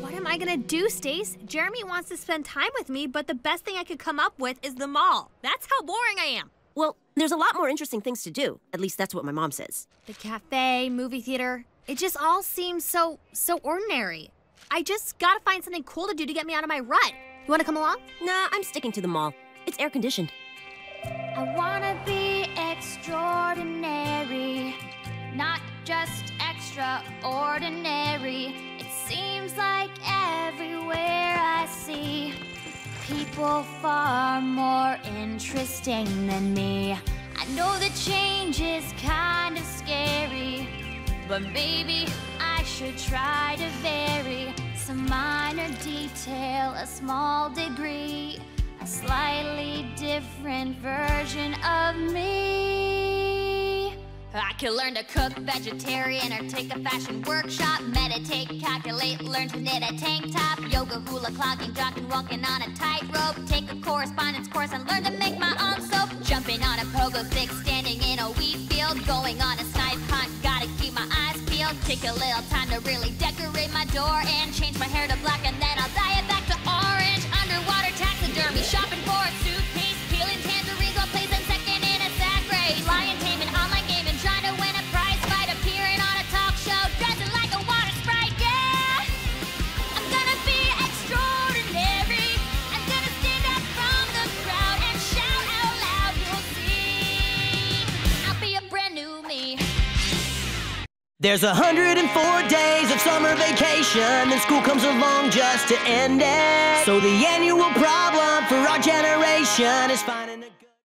What am I gonna do, Stace? Jeremy wants to spend time with me, but the best thing I could come up with is the mall. That's how boring I am. Well, there's a lot more interesting things to do. At least that's what my mom says. The cafe, movie theater. It just all seems so ordinary. I just gotta find something cool to do to get me out of my rut. You wanna come along? Nah, I'm sticking to the mall. It's air-conditioned. I wanna be extraordinary, not just extraordinary. It seems like everywhere I see people far more interesting than me. I know the change is kind of scary, but maybe I should try to vary. Some minor detail, a small degree, a slightly different version of me. I could learn to cook vegetarian or take a fashion workshop, meditate, calculate, learn to knit a tank top, yoga, hula, clogging, jogging, walking on a tightrope, take a correspondence course and learn to make my own soap, jumping on a pogo stick, standing in a wheat field, going on a snipe hunt, gotta keep my eyes peeled, take a little time to really decorate my door and change my hair to black and then I'll dye it back to orange, underwater taxidermy, shopping for a suitcase, peeling tangerines while placing second in a sack race, lion taming, online gaming, trying to win a prize fight, appearing on a talk show, dressing like a water sprite, yeah! I'm gonna be extraordinary, I'm gonna stand out from the crowd and shout out loud, you'll see, I'll be a brand new me. There's 104 days of summer vacation, and school comes along just to end it. So the annual problem for our generation is finding